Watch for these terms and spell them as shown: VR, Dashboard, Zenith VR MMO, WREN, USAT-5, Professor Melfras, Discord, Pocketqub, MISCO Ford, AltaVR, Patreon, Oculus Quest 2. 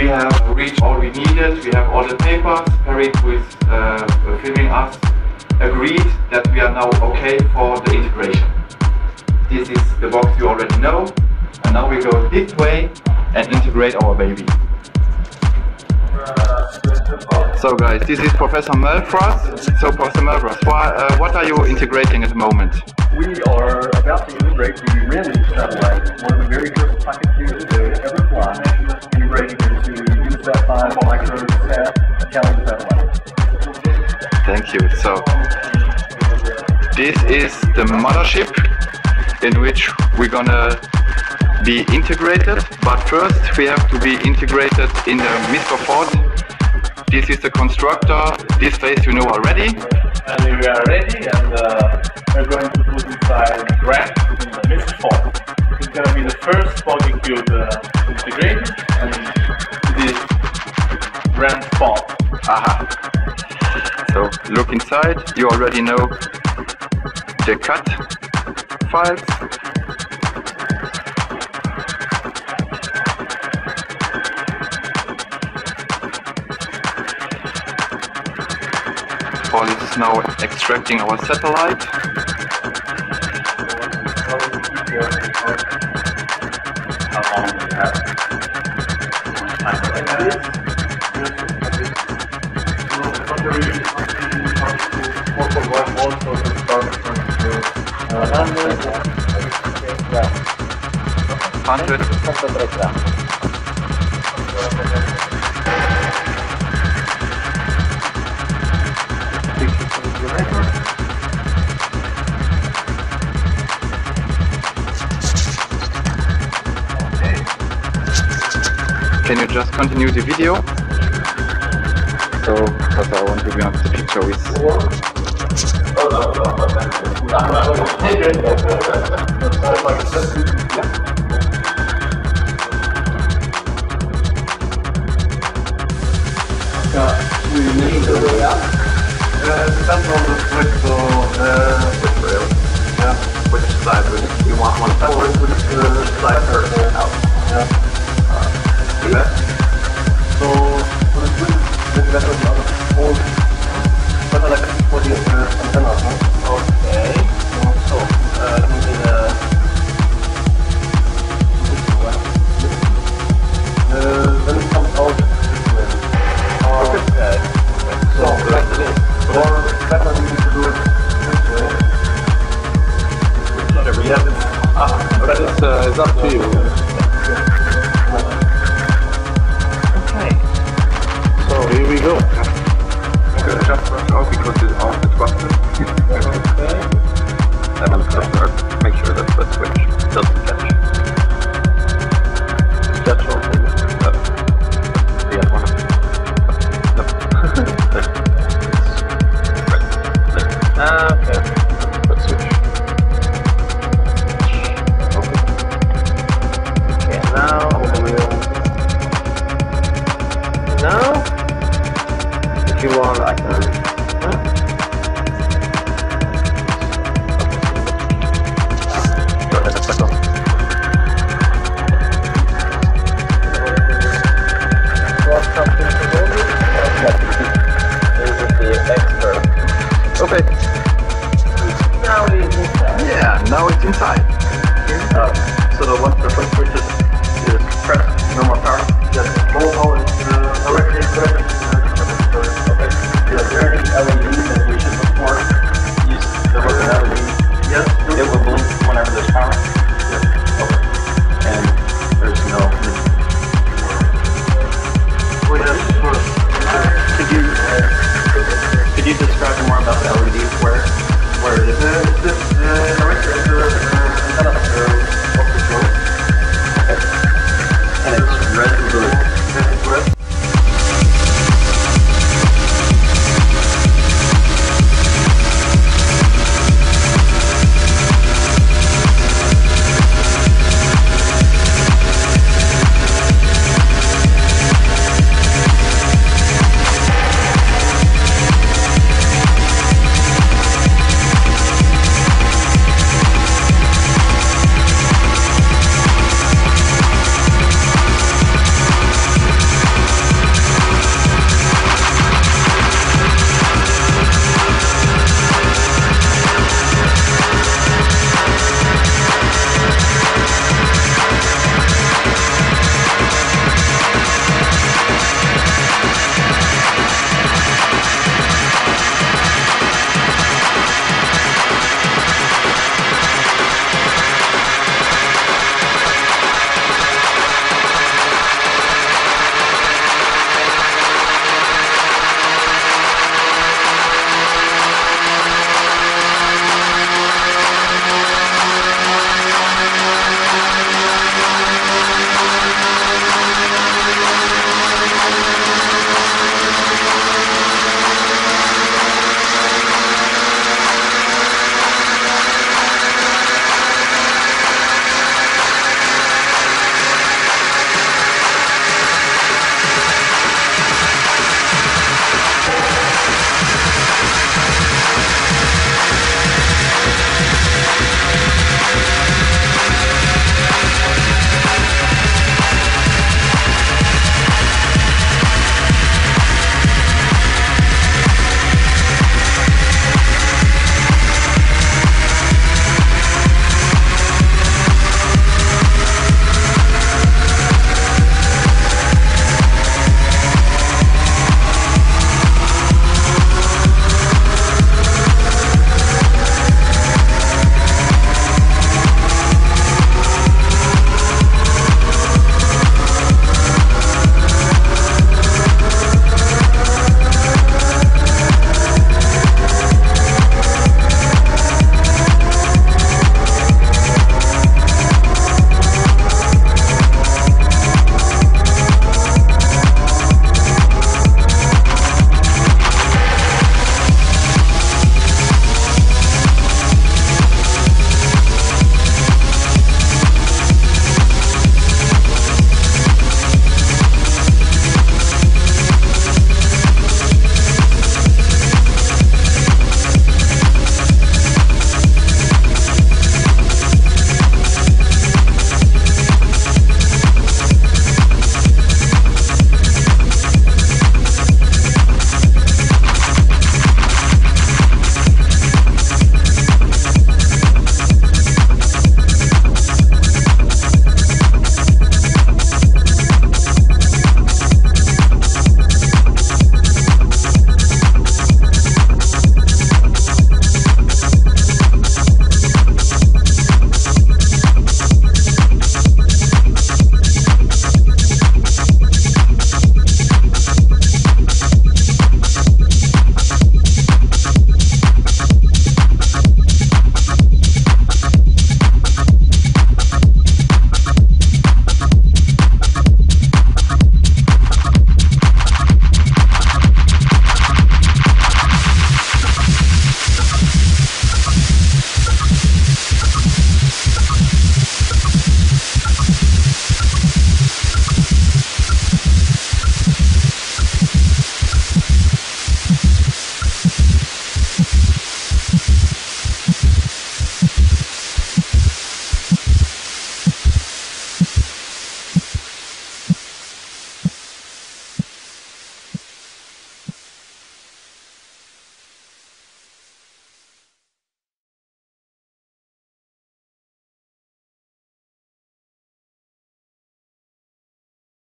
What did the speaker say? We have reached all we needed, we have all the papers. Paris, who is filming us, agreed that we are now okay for the integration. This is the box you already know, and now we go this way and integrate our baby. So guys, this is Professor Melfras. So Professor Melfras, what are you integrating at the moment? We are about to integrate the WREN satellite, one of the very first pocket cubes to ever fly, integrated into USAT-5 microsat Cali satellite. Thank you. So this is the mothership in which we're gonna be integrated, but first we have to be integrated in the MISCO Ford. This is the constructor. This phase you know already. And we are ready, and we're going to put inside WREN in the MISCO Ford. It's going to be the first fogging cube integrated, and this WREN Ford. Aha. So look inside. You already know the cut files. Paul is now extracting our satellite. Can you just continue the video? So, because I want to be on the picture which side you want one side? So, for the antenna, okay. So, when it comes out, okay. So, better we need to do it this way. Whatever you have, it's up to you. Here we go. Okay. Just rush out because it's off the thrusters. Okay. And make sure that the switch doesn't catch. That's all. Yeah, one of them. Okay. Okay, now you are like